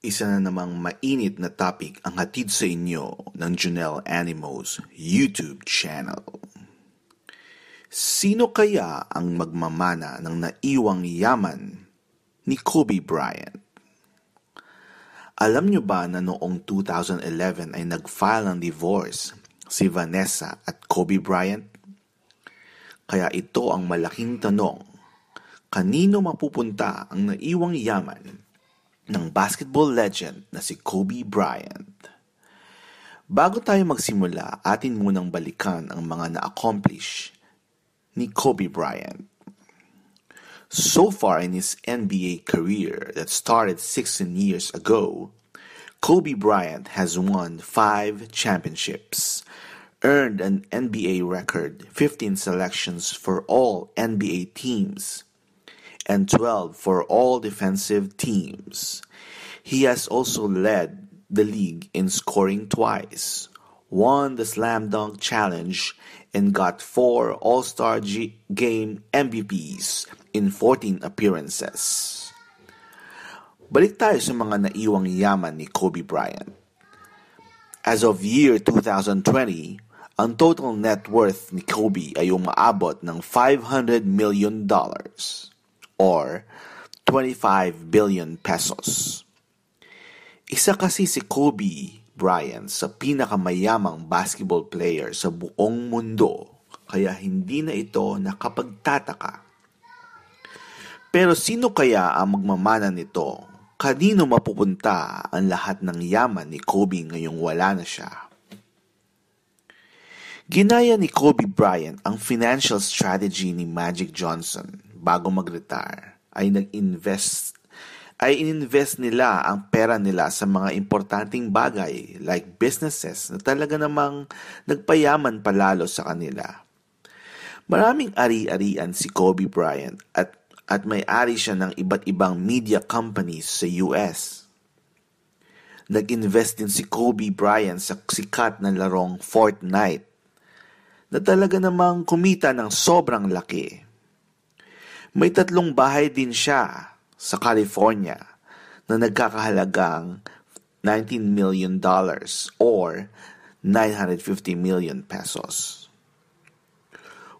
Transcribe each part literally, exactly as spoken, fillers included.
Isa na namang mainit na topic ang hatid sa inyo ng Junnel Animo's YouTube channel. Sino kaya ang magmamana ng naiwang yaman ni Kobe Bryant? Alam nyo ba na noong two thousand eleven ay nag-file ng divorce si Vanessa at Kobe Bryant? Kaya ito ang malaking tanong. Kanino mapupunta ang naiwang yaman ng basketball legend na si Kobe Bryant? Bago tayo magsimula, atin munang balikan ang mga na-accomplish ni Kobe Bryant. So far in his N B A career that started sixteen years ago, Kobe Bryant has won five championships, earned an N B A record fifteen selections for all N B A teams, and twelve for all defensive teams. He has also led the league in scoring twice, won the slam dunk challenge, and got four All-Star Game M V Ps in fourteen appearances. Balik tayo sa mga naiwang yaman ni Kobe Bryant. As of year two thousand twenty, ang total net worth ni Kobe ay umaabot ng five hundred million dollars. Or twenty-five billion pesos. Isa kasi si Kobe Bryant sa pinakamayamang basketball player sa buong mundo, kaya hindi na ito nakapagtataka. Pero sino kaya ang magmamana nito? Kanino mapupunta ang lahat ng yaman ni Kobe ngayong wala na siya? Ginaya ni Kobe Bryant ang financial strategy ni Magic Johnson bago mag-retire. Ay nag-invest ay ininvest nila ang pera nila sa mga importanteng bagay like businesses na talaga namang nagpayaman palalo sa kanila. Maraming ari-arian si Kobe Bryant at at may-ari siya ng iba't ibang media companies sa U S. Nag-invest din si Kobe Bryant sa sikat na larong Fortnite, na talaga namang kumita ng sobrang laki. May tatlong bahay din siya sa California na nagkakahalagang nineteen million dollars or nine hundred fifty million pesos.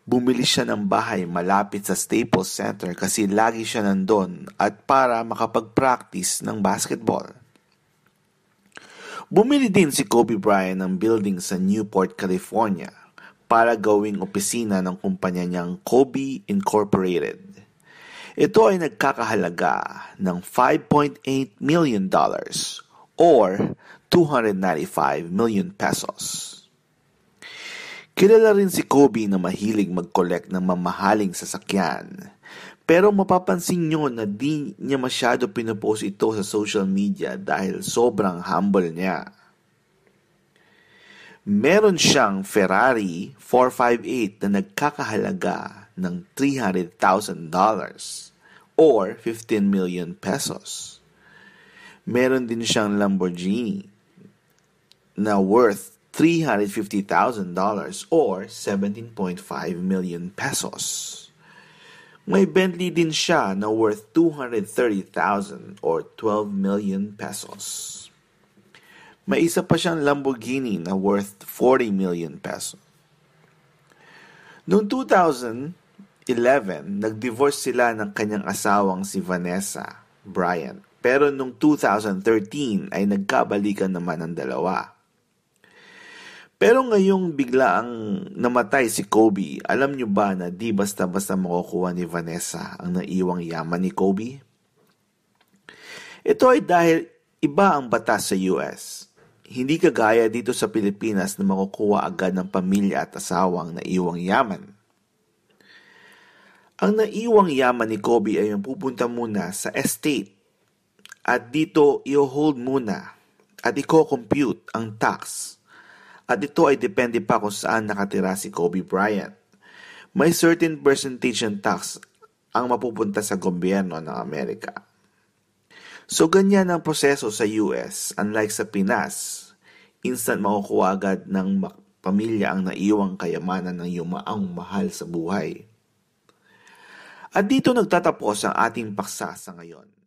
Bumili siya ng bahay malapit sa Staples Center kasi lagi siya nandun at para makapag-practice ng basketball. Bumili din si Kobe Bryant ng building sa Newport, California, para gawing opisina ng kumpanya niyang Kobe Incorporated. Ito ay nagkakahalaga ng five point eight million dollars or two hundred ninety-five million pesos. Kilala rin si Kobe na mahilig mag-collect ng mamahaling sasakyan. Pero mapapansin niyo na di niya masyado pinopost ito sa social media dahil sobrang humble niya. Meron siyang Ferrari four fifty-eight na nagkakahalaga ng three hundred thousand dollars or fifteen million pesos. Meron din siyang Lamborghini na worth three hundred fifty thousand dollars or seventeen point five million pesos. May Bentley din siya na worth two hundred thirty thousand dollars or twelve million pesos. May isa pa siyang Lamborghini na worth forty million pesos. Noong two thousand eleven, nag-divorce sila ng kanyang asawang si Vanessa Bryant. Pero noong two thousand thirteen ay nagkabalikan naman ang dalawa. Pero ngayong bigla ang namatay si Kobe, alam nyo ba na di basta-basta makukuha ni Vanessa ang naiwang yaman ni Kobe? Ito ay dahil iba ang batas sa U S. Hindi kagaya dito sa Pilipinas na makukuha agad ng pamilya at asawang naiwang yaman. Ang naiwang yaman ni Kobe ay pupunta muna sa estate at dito i-hold muna at i-compute ang tax. At ito ay depende pa kung saan nakatira si Kobe Bryant. May certain percentage ng tax ang mapupunta sa gobyerno ng Amerika. So, ganyan ang proseso sa U S. Unlike sa Pinas, instant makukuha agad ng pamilya ang naiwang kayamanan ng yumaang mahal sa buhay. At dito nagtatapos ang ating paksa sa ngayon.